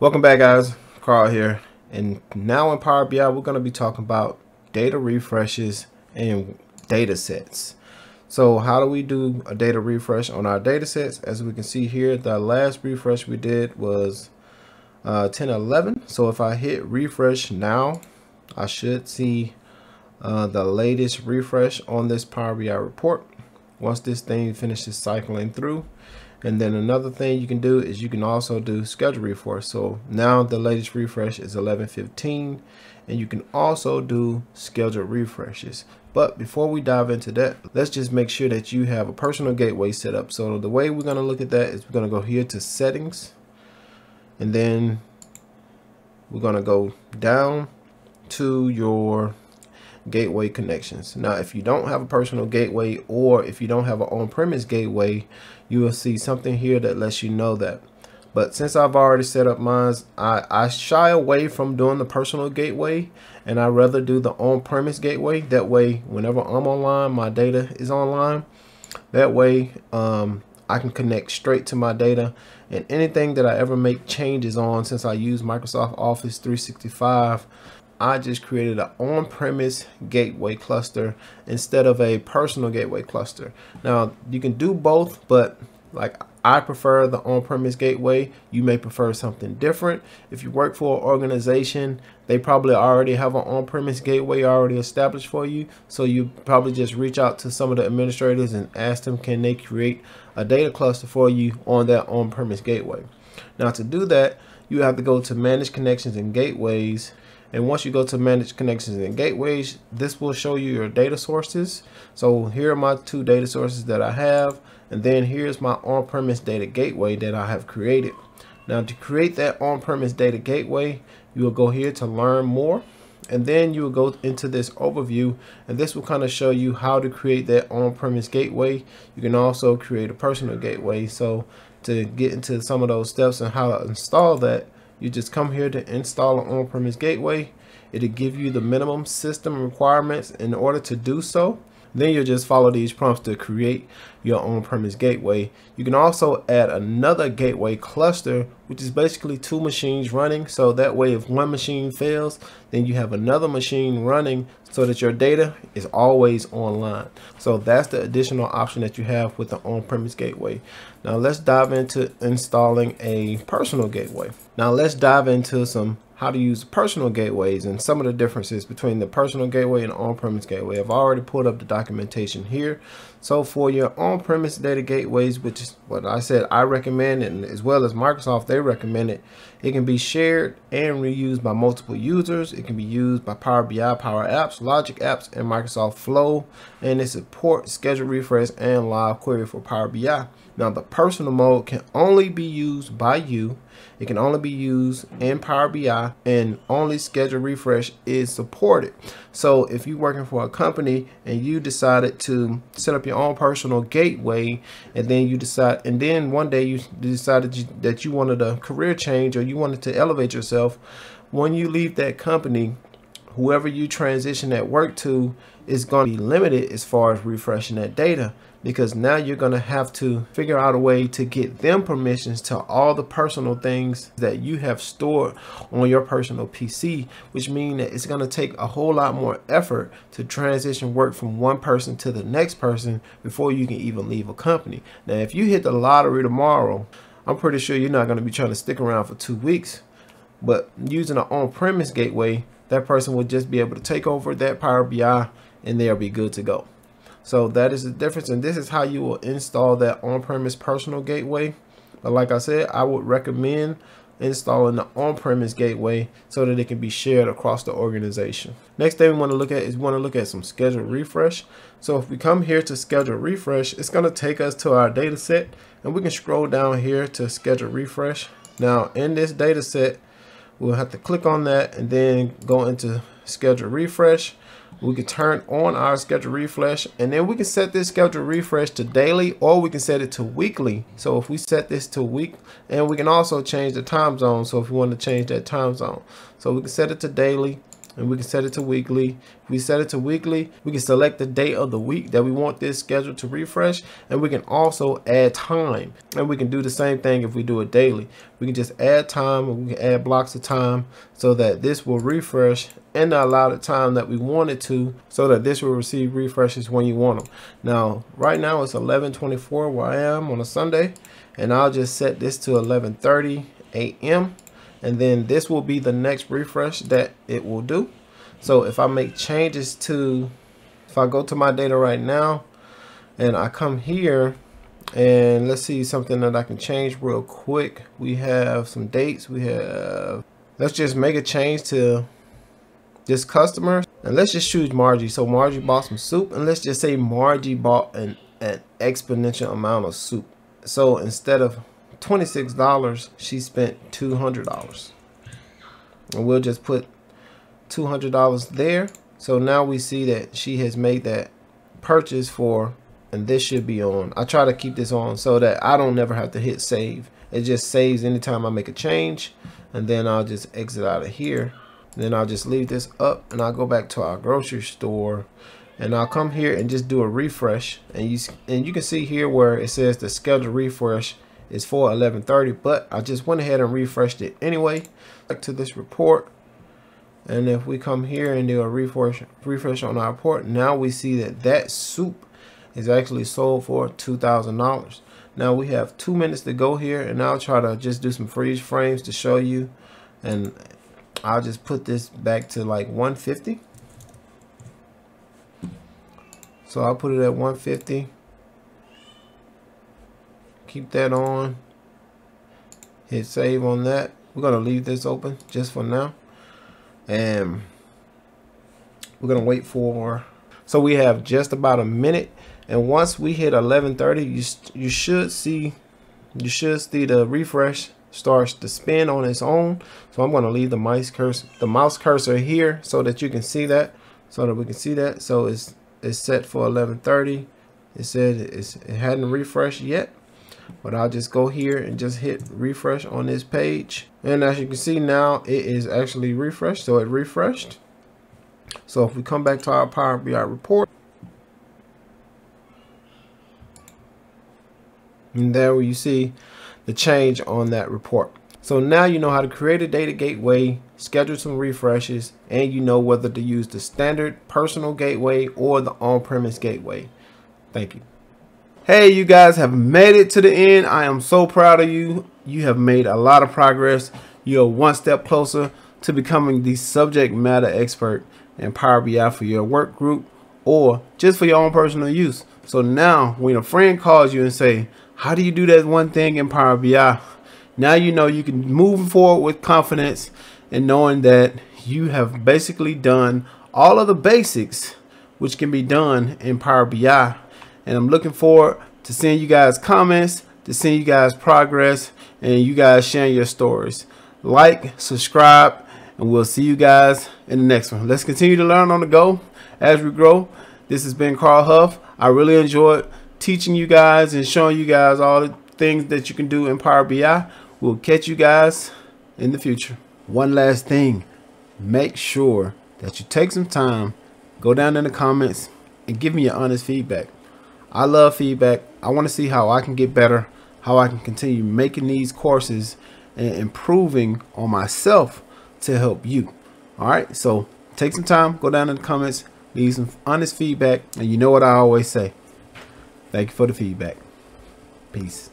Welcome back, guys. Carl here, and now in Power BI we're going to be talking about data refreshes and data sets. So how do we do a data refresh on our data sets? As we can see here, the last refresh we did was 10.11. So if I hit refresh now, I should see the latest refresh on this Power BI report once this thing finishes cycling through. And then another thing you can do is you can also do schedule refresh. So now the latest refresh is 11:15, and you can also do scheduled refreshes. But before we dive into that, let's just make sure that you have a personal gateway set up. So the way we're going to look at that is we're going to go here to settings, and then we're going to go down to your gateway connections. Now if you don't have a personal gateway, or if you don't have an on-premise gateway, you will see something here that lets you know that. But since I've already set up mine, I shy away from doing the personal gateway, and I rather do the on-premise gateway. That way whenever I'm online, my data is online. That way I can connect straight to my data, and anything that I ever make changes on, since I use Microsoft Office 365, I just created an on-premise gateway cluster instead of a personal gateway cluster. Now you can do both, but like I prefer the on-premise gateway. You may prefer something different. If you work for an organization, they probably already have an on-premise gateway already established for you. So you probably just reach out to some of the administrators and ask them, can they create a data cluster for you on that on-premise gateway? Now to do that, you have to go to Manage Connections and Gateways. And once you go to Manage Connections and Gateways, this will show you your data sources. So here are my two data sources that I have, and then here's my on-premise data gateway that I have created. Now to create that on-premise data gateway, you will go here to Learn More, and then you will go into this overview, and this will kind of show you how to create that on-premise gateway. You can also create a personal gateway. So to get into some of those steps and how to install that, you just come here to install an on-premise gateway. It'll give you the minimum system requirements in order to do so. Then you'll just follow these prompts to create your on-premise gateway. You can also add another gateway cluster, which is basically two machines running. So that way, if one machine fails, then you have another machine running so that your data is always online. So that's the additional option that you have with the on-premise gateway. Now let's dive into installing a personal gateway. Now let's dive into some how to use personal gateways and some of the differences between the personal gateway and on-premise gateway. I've already pulled up the documentation here. So for your on-premise data gateways, which is what I said I recommend, and as well as Microsoft, they recommend it. It can be shared and reused by multiple users. It can be used by Power BI, Power Apps, Logic Apps, and Microsoft Flow. And it supports schedule refresh and live query for Power BI. Now the personal mode can only be used by you. It can only be used in Power BI, and only schedule refresh is supported. So if you're working for a company and you decided to set up your own personal gateway, and then you decide, and then one day you decided that you wanted a career change, or you wanted to elevate yourself, when you leave that company, whoever you transition that work to is going to be limited as far as refreshing that data, because now you're going to have to figure out a way to get them permissions to all the personal things that you have stored on your personal PC, which means that it's going to take a whole lot more effort to transition work from one person to the next person before you can even leave a company. Now, if you hit the lottery tomorrow, I'm pretty sure you're not going to be trying to stick around for 2 weeks, but using an on-premise gateway, that person will just be able to take over that Power BI and they'll be good to go. So that is the difference, and this is how you will install that on-premise personal gateway. But like I said, I would recommend installing the on-premise gateway so that it can be shared across the organization. Next thing we want to look at is we want to look at some schedule refresh. So if we come here to schedule refresh, it's going to take us to our data set, and we can scroll down here to schedule refresh. Now in this data set, we'll have to click on that and then go into schedule refresh. We can turn on our schedule refresh, and then we can set this schedule refresh to daily, or we can set it to weekly. So if we set this to week, and we can also change the time zone. So if we want to change that time zone, so we can set it to daily, and we can set it to weekly. If we set it to weekly, we can select the day of the week that we want this schedule to refresh, and we can also add time. And we can do the same thing if we do it daily. We can just add time, and we can add blocks of time so that this will refresh in the allotted time that we want it to, so that this will receive refreshes when you want them. Now, right now it's 11:24 where I am on a Sunday, and I'll just set this to 11:30 a.m. and then this will be the next refresh that it will do. So if I make changes to, if I go to my data right now and I come here, and let's see something that I can change real quick. We have some dates. We have, let's just make a change to this customer, and let's just choose Margie. So Margie bought some soup, and let's just say Margie bought an exponential amount of soup. So instead of $26, she spent $200, and we'll just put $200 there. So now we see that she has made that purchase for, and this should be on. I try to keep this on so that I don't never have to hit save. It just saves anytime I make a change, and then I'll just exit out of here. And then I'll just leave this up, and I'll go back to our grocery store, and I'll come here and just do a refresh, and you can see here where it says the scheduled refresh is for 11:30, but I just went ahead and refreshed it anyway. Back to this report, and if we come here and do a refresh on our report, now we see that that soup is actually sold for $2,000. Now we have 2 minutes to go here, and I'll try to just do some freeze frames to show you, and I'll just put this back to like 150. So I'll put it at 150. Keep that on. Hit save on that. We're gonna leave this open just for now, and we're gonna wait for. So we have just about a minute, and once we hit 11:30, you should see the refresh starts to spin on its own. So I'm going to leave the mouse cursor here so that you can see that, so that we can see that. So it's set for 11:30. It said it hadn't refreshed yet, but I'll just go here and just hit refresh on this page, and as you can see now it is actually refreshed. So it refreshed. So if we come back to our Power BI report, and there you see the change on that report. So now you know how to create a data gateway, schedule some refreshes, and you know whether to use the standard personal gateway or the on-premise gateway. Thank you. Hey, you guys have made it to the end. I am so proud of you. You have made a lot of progress. You're one step closer to becoming the subject matter expert in Power BI for your work group or just for your own personal use. So now when a friend calls you and say, how do you do that one thing in Power BI? Now you know you can move forward with confidence and knowing that you have basically done all of the basics which can be done in Power BI. And I'm looking forward to seeing you guys' comments, to seeing you guys' progress, and you guys sharing your stories. Like, subscribe, and we'll see you guys in the next one. Let's continue to learn on the go as we grow. This has been Carl Huff. I really enjoyed teaching you guys and showing you guys all the things that you can do in Power BI. We'll catch you guys in the future. One last thing, make sure that you take some time, go down in the comments, and give me your honest feedback. I love feedback. I want to see how I can get better, how I can continue making these courses and improving on myself to help you. All right, so take some time, go down in the comments, leave some honest feedback, and you know what I always say. Thank you for the feedback. Peace.